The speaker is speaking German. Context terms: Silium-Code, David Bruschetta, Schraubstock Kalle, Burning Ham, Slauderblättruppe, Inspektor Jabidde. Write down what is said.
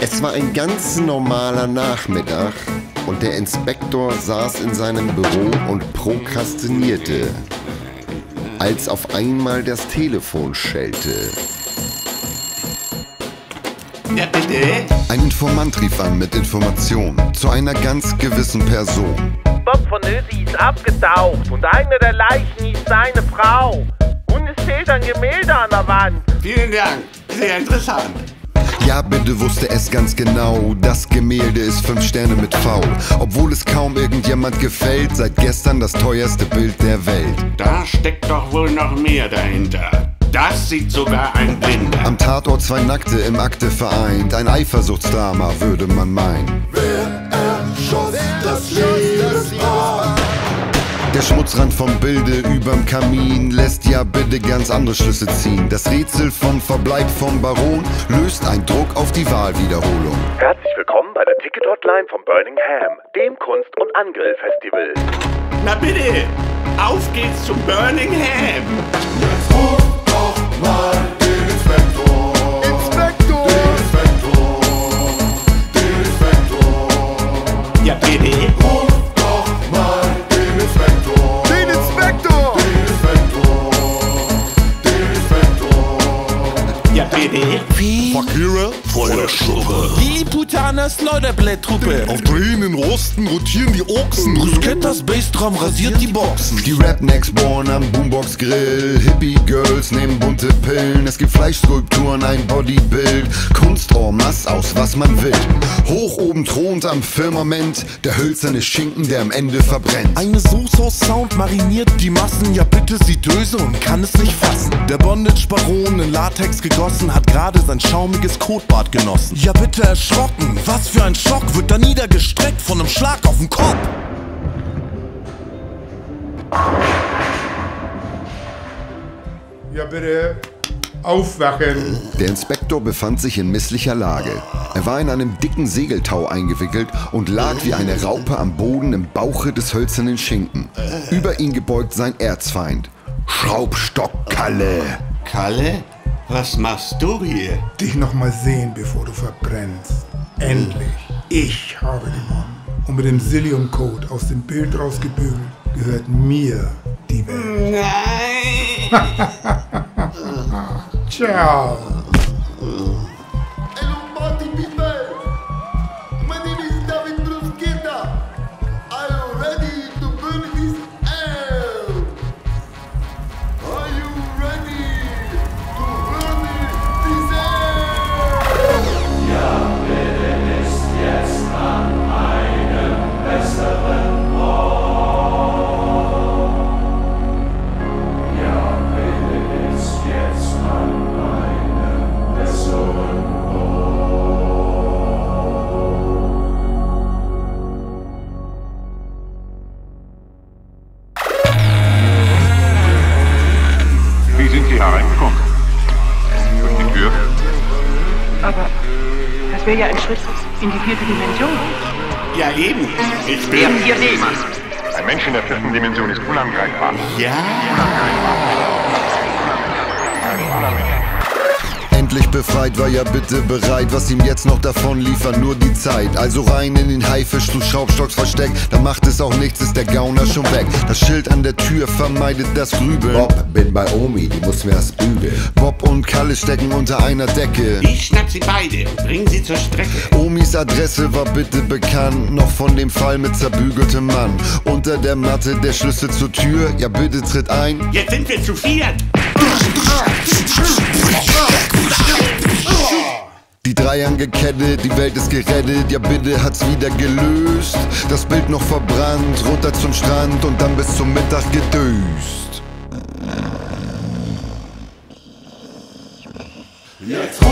Es war ein ganz normaler Nachmittag und der Inspektor saß in seinem Büro und prokrastinierte, als auf einmal das Telefon schellte. Ja, bitte? Ein Informant rief an mit Informationen zu einer ganz gewissen Person. Bob von Ösi ist abgetaucht und eine der Leichen ist seine Frau. Und es fehlt ein Gemälde an der Wand. Vielen Dank, sehr interessant. Jabidde wusste es ganz genau, das Gemälde ist 5 Sterne mit V. Obwohl es kaum irgendjemand gefällt, seit gestern das teuerste Bild der Welt. Da steckt doch wohl noch mehr dahinter. Das sieht sogar ein Blinder. Am Tatort 2 Nackte im Akte vereint, ein Eifersuchtsdrama würde man meinen. Wer erschoss das Liebespaar? Der Schmutzrand vom Bilde überm Kamin lässt Jabidde ganz andere Schlüsse ziehen. Das Rätsel vom Verbleib vom Baron löst einen Druck auf die Wahlwiederholung. Herzlich willkommen bei der Ticket-Hotline von Burning Ham, dem Kunst- und Angrill-Festival. Na bitte, auf geht's zum Burning Ham! Jetzt ruf doch mal den Inspektor! Inspektor! Den Inspektor! Den Inspektor! Ja bitte! Fakire, Feuerschruppe, Lilliputaner Slauderblättruppe. Auf Tränen rosten, rotieren die Ochsen. Bruschetters Bassdrum rasiert die Boxen. Die Rednecks bohren am Boombox-Grill. Hippie-Girls nehmen bunte Pillen. Es gibt Fleischskulpturen, ein Bodybuild. Kunst en masse, aus was man will. Hoch oben thront am Firmament der hölzerne Schinken, der am Ende verbrennt. Eine Soße aus Sound mariniert die Massen. Jabidde sieht Döse und kann es nicht fassen. Der Bondage-Baron in Latex gegossen hat gerade sein schaumiges Kotbad genossen. Jabidde erschrocken, was für ein Schock, wird da niedergestreckt von einem Schlag auf den Kopf. Jabidde, aufwachen! Der Inspektor befand sich in misslicher Lage. Er war in einem dicken Segeltau eingewickelt und lag wie eine Raupe am Boden im Bauche des hölzernen Schinken. Über ihn gebeugt sein Erzfeind, Schraubstock Kalle. Kalle? Was machst du hier? Dich nochmal sehen, bevor du verbrennst. Endlich. Ich habe gewonnen. Und mit dem Silium-Code aus dem Bild rausgebügelt, gehört mir die Welt. Nein! Ciao! Hello, party people! My name is David Bruschetta. Are you ready to burn this hell? Are you ready? Wäre ja ein Schritt in die 4. Dimension. Ja, eben. Ich bin hier nicht. Ein Mensch in der 4. Dimension ist unangreifbar. Ja. Endlich befreit war Jabidde bereit, was ihm jetzt noch davon liefert, nur die Zeit. Also rein in den Haifisch zu Schraubstocks Versteck, da macht es auch nichts, ist der Gauner schon weg. Das Schild an der Tür vermeidet das Grübeln. Bob, bin bei Omi, die muss mir das übel. Bob und Kalle stecken unter einer Decke. Ich schnapp sie beide und bring sie zur Strecke. Omis Adresse war bitte bekannt, noch von dem Fall mit zerbügeltem Mann. Unter der Matte der Schlüssel zur Tür, Jabidde tritt ein. Jetzt sind wir zu viert. Die 3 angekettet, die Welt ist gerettet, Jabidde hat's wieder gelöst. Das Bild noch verbrannt, runter zum Strand und dann bis zum Mittag gedöst. Jetzt.